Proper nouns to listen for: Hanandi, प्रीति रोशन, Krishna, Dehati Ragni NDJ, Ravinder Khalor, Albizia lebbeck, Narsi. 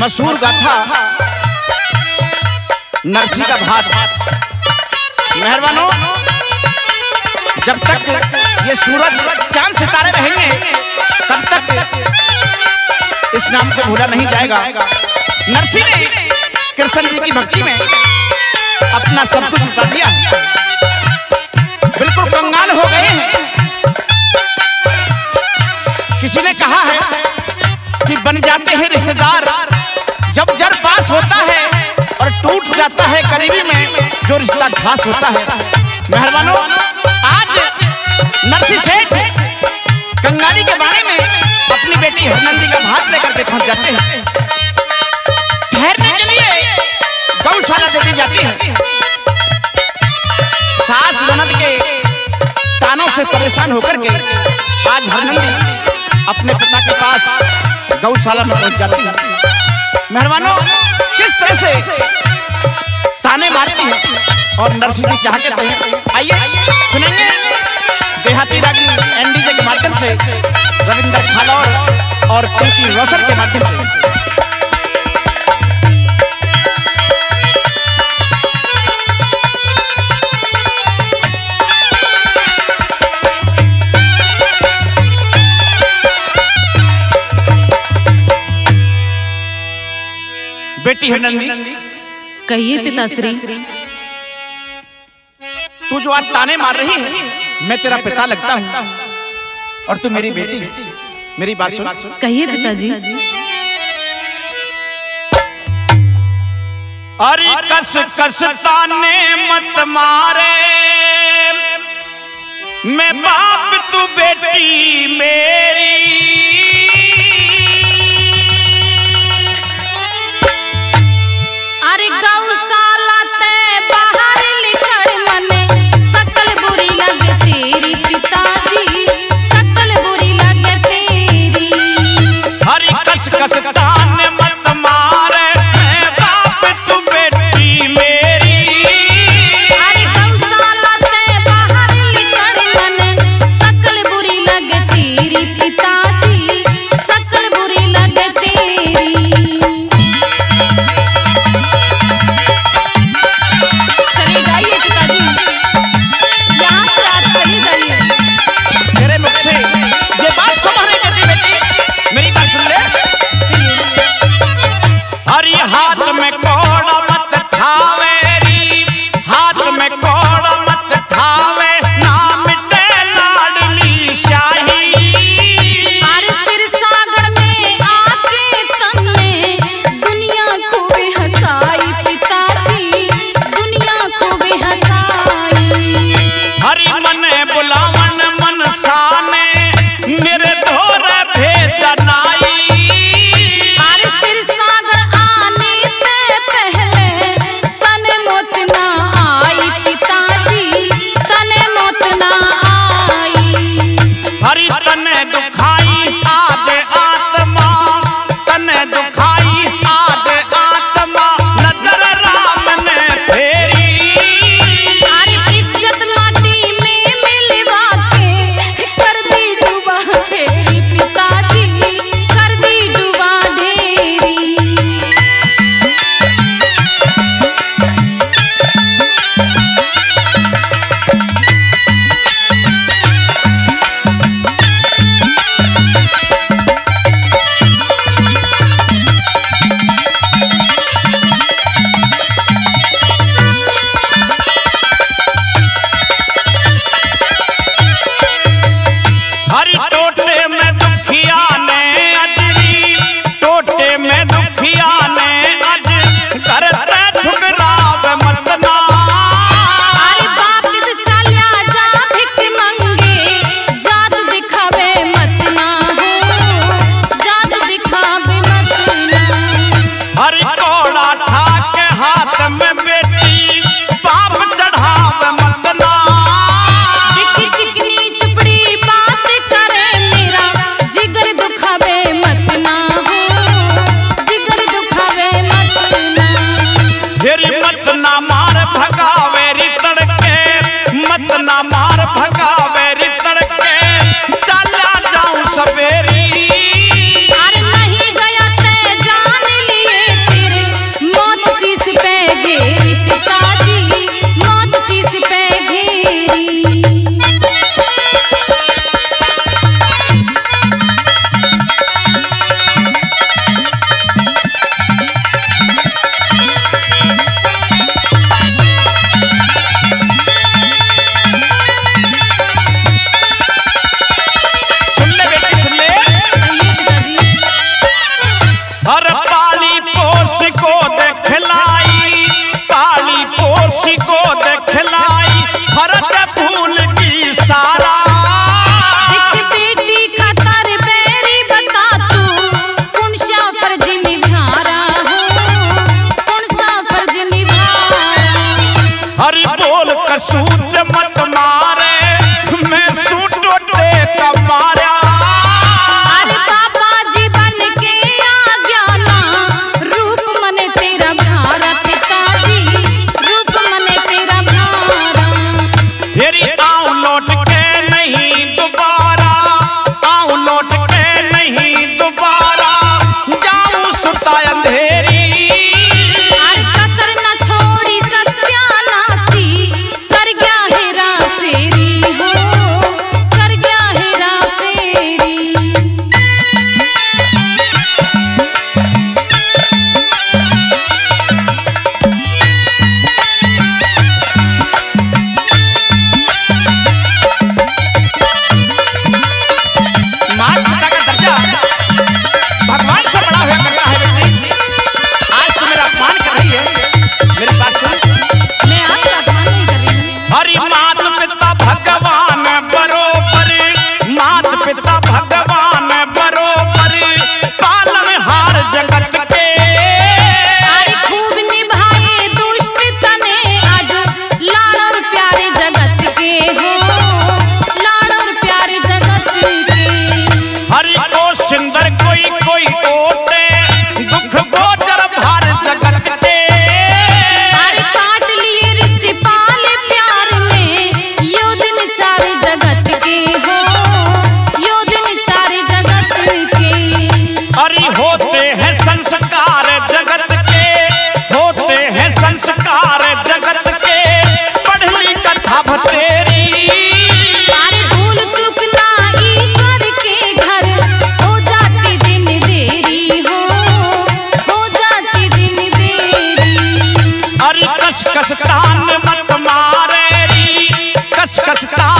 मशहूर गाथा नरसी का भात। मेहरबानों, जब तक ये सूरज चांद सितारे रहेंगे तब तक इस नाम को भूला नहीं जाएगा। नरसी ने कृष्ण जी की भक्ति में अपना सब कुछ लुटा दिया, बिल्कुल कंगाल हो गए हैं। किसी ने कहा है कि बन जाते हैं रिश्तेदार जब जर पास होता है और टूट जाता है करीबी में जो रिश्ता खास होता है। मेहरबानों, आज नरसी सेठ कंगाली के बारे में अपनी बेटी हनंदी का भात लेकर के पहुंच जाते हैं। ठहरने के लिए गौशाला चली जाती है। सास ननद के तानों से परेशान होकर के आज हनंदी अपने पिता के पास गौशाला में पहुंच जाती है। मेहरबानों, किस तरह से ताने मारती है और नरसी जी क्या कहते हैं, आइए सुनेंगे देहाती रागनी एनडीजे के माध्यम से, रविंदर खालोर और प्रीति रोशन के माध्यम से। बेटी हनंदी, कहिए पिताश्री, तू जो आज ताने मार रही है, मैं तेरा पिता लगता हूँ और तू मेरी बेटी। मेरी बात सुन। कहिए पिताजी। अरे कस कस ताने मत मारे, मैं बाप तू बेटी मेरी। गौशाला ते बाहर निकल मने सकल बुरी लगे तेरी पिताजी, सकल बुरी लगे तेरी। हरी कस कस ताने मत मारे, बाप तू बेटी मेरी। हरी गौशाला ते बाहर निकल मने सकल बुरी लगे तेरी पिताजी, सकल बुरी लगे तेरी। चला जाऊं सवेरी, अरे नहीं गया ते जान लिए तोर कसूत मत मारे मैं सूटो टेका मारा। अरे बाबा जीवन के आज्ञा ना रूप मने तेरा प्यारा पिताजी रूप मने तेरा प्यारा। तेरी आऊं लौट के नहीं दोबारा आऊं लौट के नहीं दोबारा जाऊं सुताया अंधेरी। कस कस तान मत मारे कस कस तान।